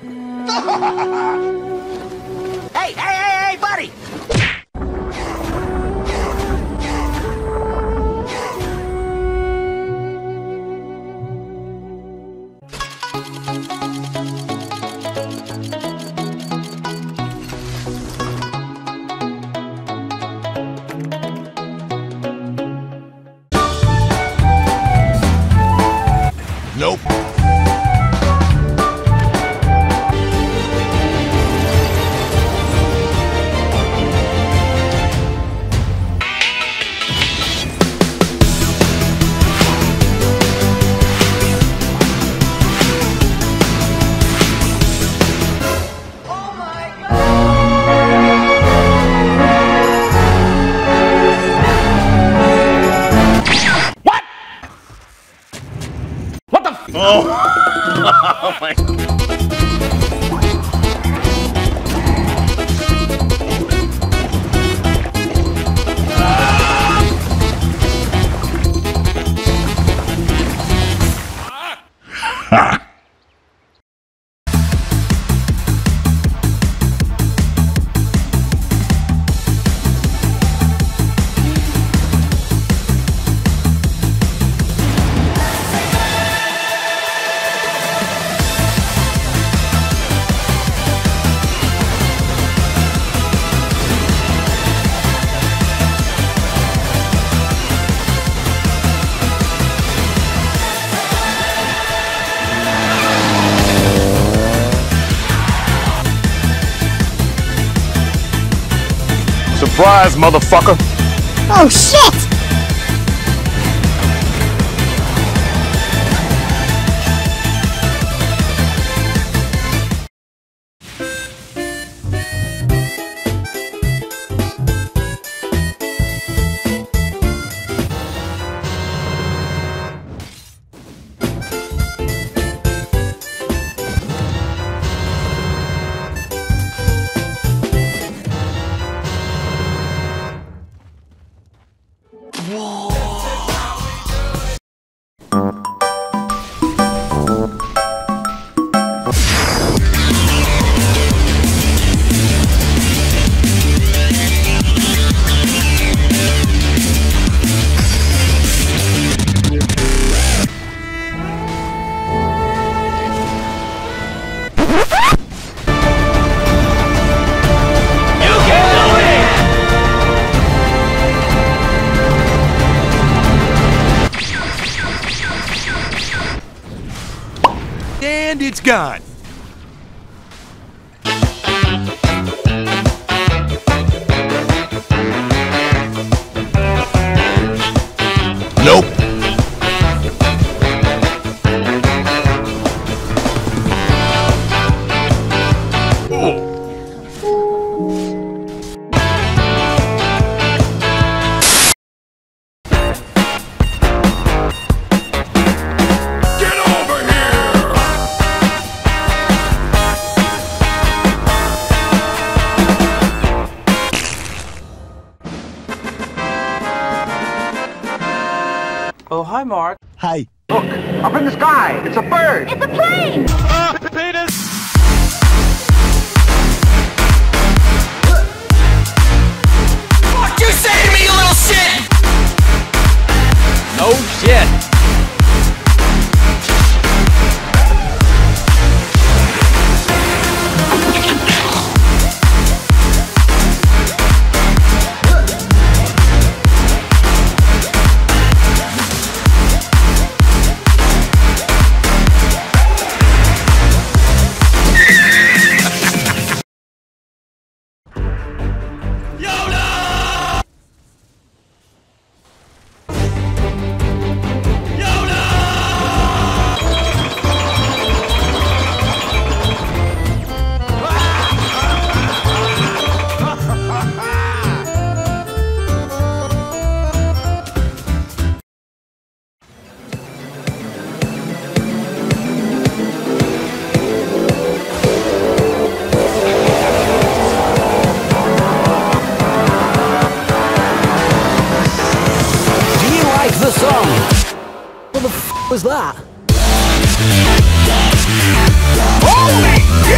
Hey, buddy! Nope. Oh, oh my God. Surprise, motherfucker! Oh shit! And it's gone. Nope. Oh, hi, Mark. Hi. Look, up in the sky. It's a bird. It's a plane. Penis. What you say to me, you little shit? No shit. What the f*** was that? Holy shit!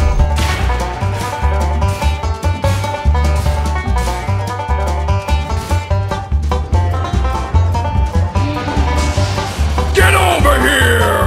Get over here!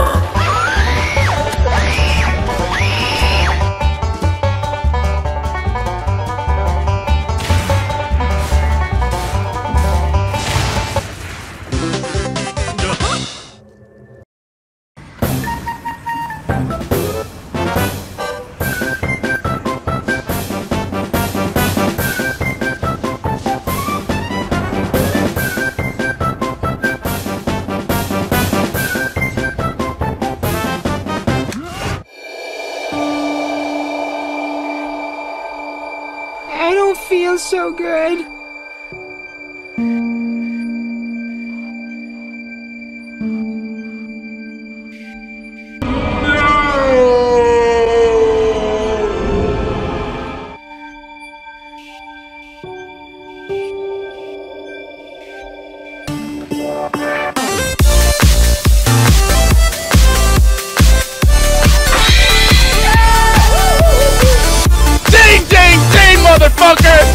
I don't feel so good. No. Motherfuckers!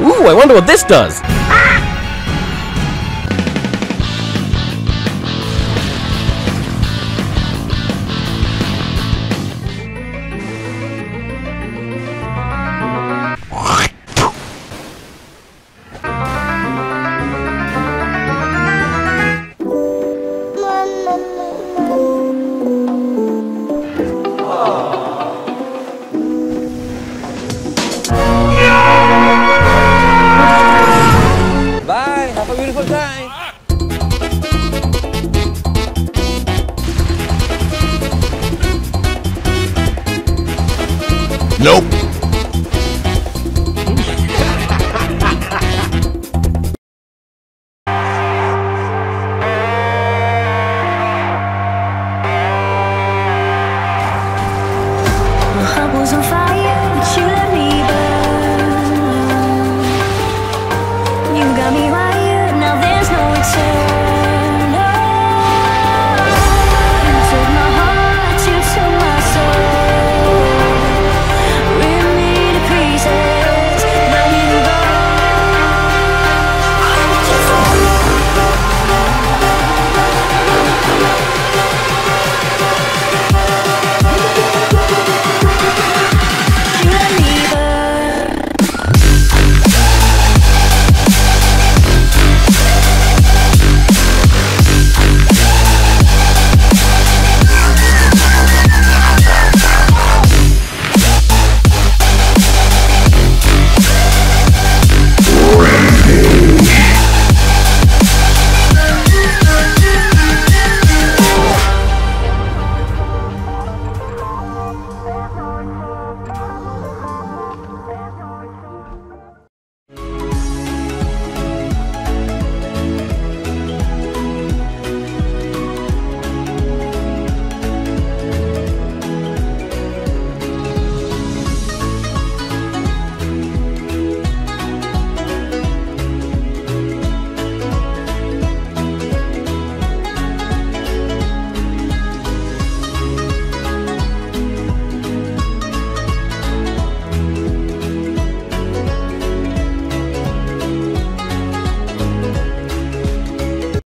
Ooh, I wonder what this does! Nope. The rebels on fire.